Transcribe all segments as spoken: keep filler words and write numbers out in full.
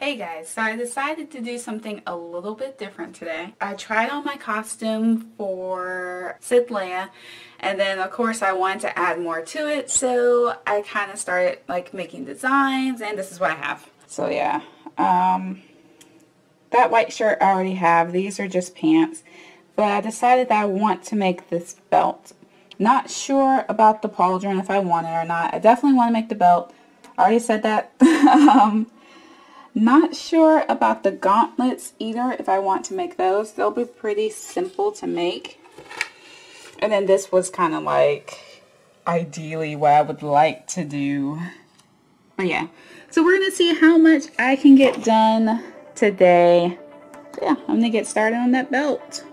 Hey guys, so I decided to do something a little bit different today. I tried on my costume for Sith Leia, and then of course I wanted to add more to it, so I kind of started like making designs, and this is what I have. So yeah, um, that white shirt I already have. These are just pants, but I decided that I want to make this belt. Not sure about the pauldron, if I want it or not. I definitely want to make the belt. I already said that. um, Not sure about the gauntlets either, if I want to make those. They'll be pretty simple to make. And then this was kind of like ideally what I would like to do. But yeah, so we're going to see how much I can get done today. Yeah, I'm going to get started on that belt.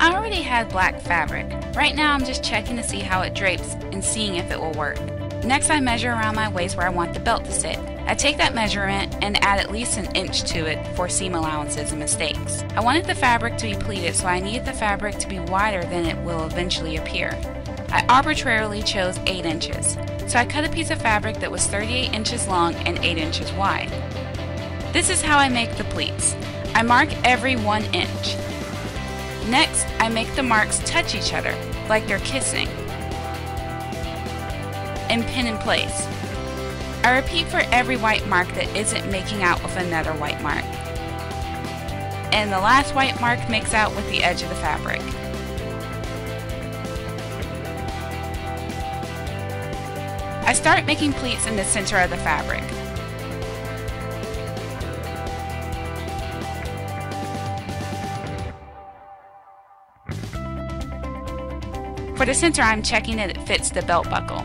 I already had black fabric. Right now I'm just checking to see how it drapes and seeing if it will work. Next, I measure around my waist where I want the belt to sit. I take that measurement and add at least an inch to it for seam allowances and mistakes. I wanted the fabric to be pleated, so I needed the fabric to be wider than it will eventually appear. I arbitrarily chose eight inches, so I cut a piece of fabric that was thirty-eight inches long and eight inches wide. This is how I make the pleats. I mark every one inch. Next, I make the marks touch each other, like they're kissing, and pin in place. I repeat for every white mark that isn't making out with another white mark. And the last white mark makes out with the edge of the fabric. I start making pleats in the center of the fabric. For the center, I'm checking that it fits the belt buckle.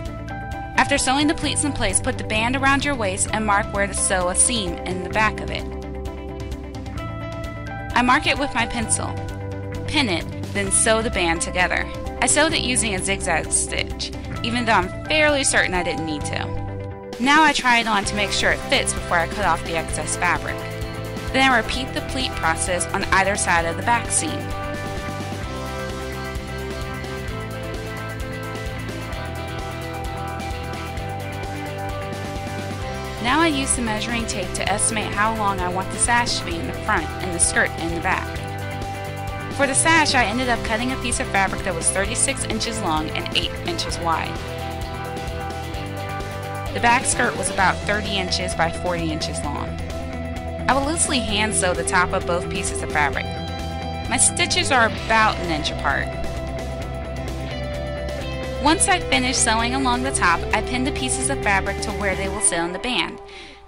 After sewing the pleats in place, put the band around your waist and mark where to sew a seam in the back of it. I mark it with my pencil, pin it, then sew the band together. I sewed it using a zigzag stitch, even though I'm fairly certain I didn't need to. Now I try it on to make sure it fits before I cut off the excess fabric. Then I repeat the pleat process on either side of the back seam. Now I use the measuring tape to estimate how long I want the sash to be in the front and the skirt in the back. For the sash, I ended up cutting a piece of fabric that was thirty-six inches long and eight inches wide. The back skirt was about thirty inches by forty inches long. I will loosely hand sew the top of both pieces of fabric. My stitches are about an inch apart. Once I finish sewing along the top, I pin the pieces of fabric to where they will sit on the band.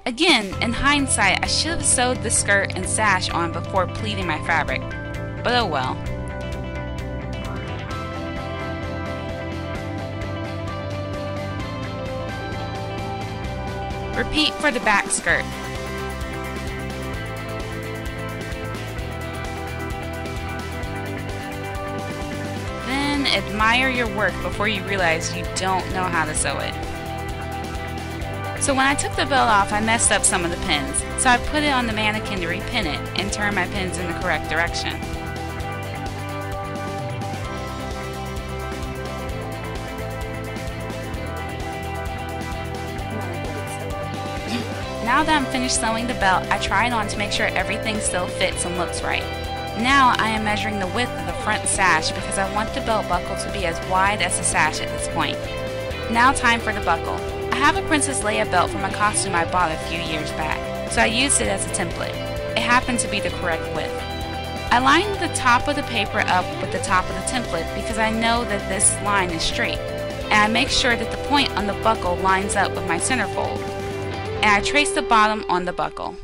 Again, in hindsight, I should have sewed the skirt and sash on before pleating my fabric, but oh well. Repeat for the back skirt. Admire your work before you realize you don't know how to sew it. So when I took the belt off, I messed up some of the pins, so I put it on the mannequin to repin it and turn my pins in the correct direction. Now that I'm finished sewing the belt, I try it on to make sure everything still fits and looks right. Now I am measuring the width of the front sash because I want the belt buckle to be as wide as the sash at this point. Now time for the buckle. I have a Princess Leia belt from a costume I bought a few years back, so I used it as a template. It happened to be the correct width. I lined the top of the paper up with the top of the template because I know that this line is straight, and I make sure that the point on the buckle lines up with my centerfold, and I trace the bottom on the buckle.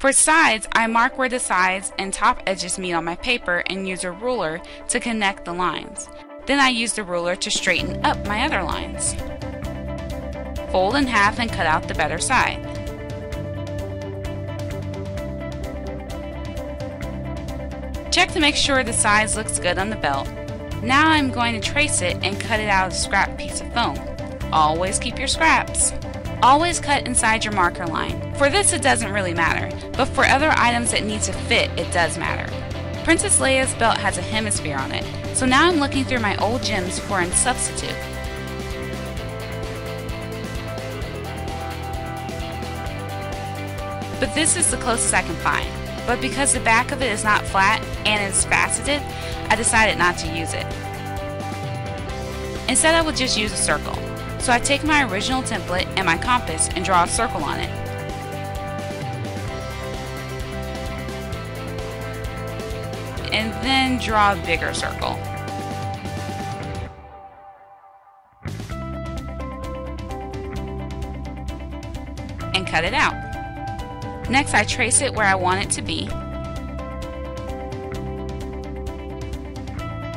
For sides, I mark where the sides and top edges meet on my paper and use a ruler to connect the lines. Then I use the ruler to straighten up my other lines. Fold in half and cut out the better side. Check to make sure the size looks good on the belt. Now I'm going to trace it and cut it out of a scrap piece of foam. Always keep your scraps. Always cut inside your marker line. For this it doesn't really matter, but for other items that need to fit, it does matter. Princess Leia's belt has a hemisphere on it, so now I'm looking through my old gems for a substitute. but this is the closest I can find. But because the back of it is not flat and is faceted, I decided not to use it. Instead, I would just use a circle. So I take my original template and my compass and draw a circle on it. And then draw a bigger circle. And cut it out. Next, I trace it where I want it to be.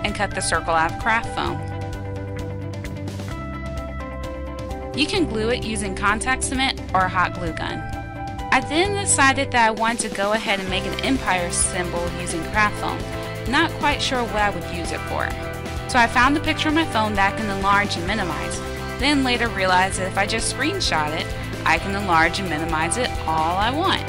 And cut the circle out of craft foam. You can glue it using contact cement or a hot glue gun. I then decided that I wanted to go ahead and make an Empire symbol using craft foam, not quite sure what I would use it for. So I found the picture on my phone that I can enlarge and minimize, then later realized that if I just screenshot it, I can enlarge and minimize it all I want.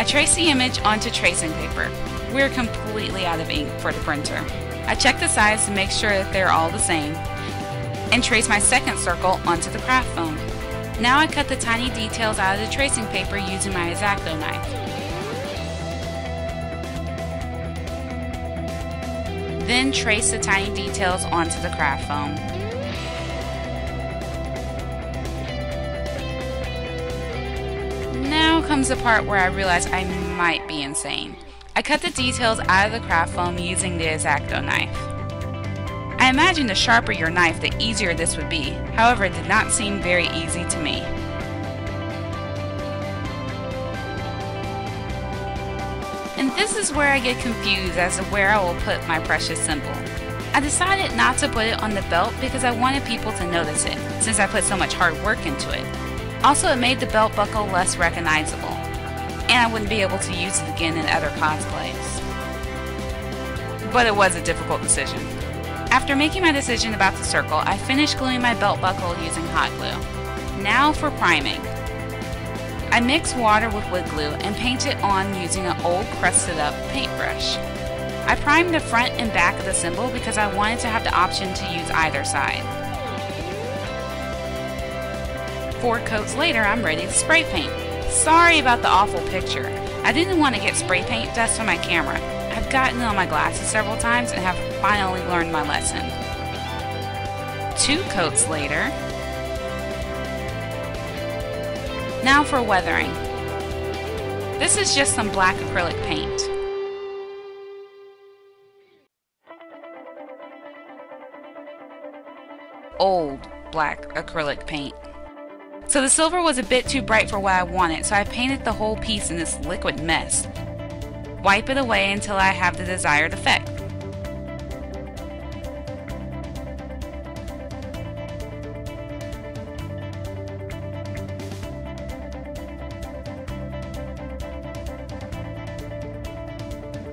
I traced the image onto tracing paper. We're completely out of ink for the printer. I checked the sides to make sure that they're all the same, and traced my second circle onto the craft foam. Now I cut the tiny details out of the tracing paper using my Exacto knife. Then trace the tiny details onto the craft foam. Now comes the part where I realize I might be insane. I cut the details out of the craft foam using the Exacto knife. I imagine the sharper your knife, the easier this would be. However, it did not seem very easy to me. And this is where I get confused as to where I will put my precious symbol. I decided not to put it on the belt because I wanted people to notice it, since I put so much hard work into it. Also, it made the belt buckle less recognizable, and I wouldn't be able to use it again in other cosplays. But it was a difficult decision. After making my decision about the circle, I finished gluing my belt buckle using hot glue. Now for priming. I mix water with wood glue and paint it on using an old crusted up paintbrush. I primed the front and back of the symbol because I wanted to have the option to use either side. Four coats later, I'm ready to spray paint. Sorry about the awful picture. I didn't want to get spray paint dust on my camera. I've gotten it on my glasses several times and have finally learned my lesson. Two coats later. Now for weathering. This is just some black acrylic paint. Old black acrylic paint. So the silver was a bit too bright for what I wanted, so I painted the whole piece in this liquid mess. Wipe it away until I have the desired effect.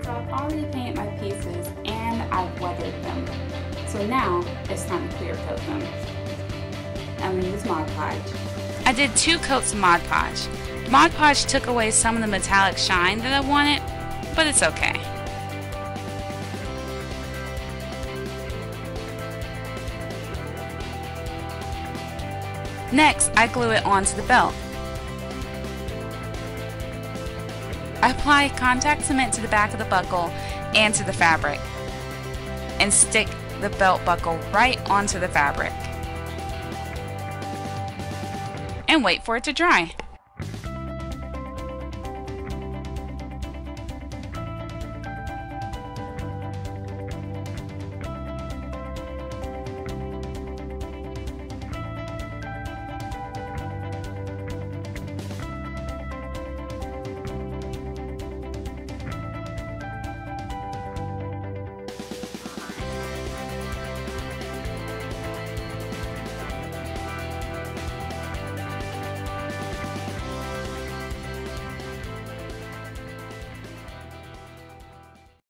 So I've already painted my pieces and I've weathered them. So now it's time to clear coat them. I'm gonna use Mod Podge. I did two coats of Mod Podge. Mod Podge took away some of the metallic shine that I wanted, but it's okay. Next, I glue it onto the belt. I apply contact cement to the back of the buckle and to the fabric, and stick the belt buckle right onto the fabric. And wait for it to dry.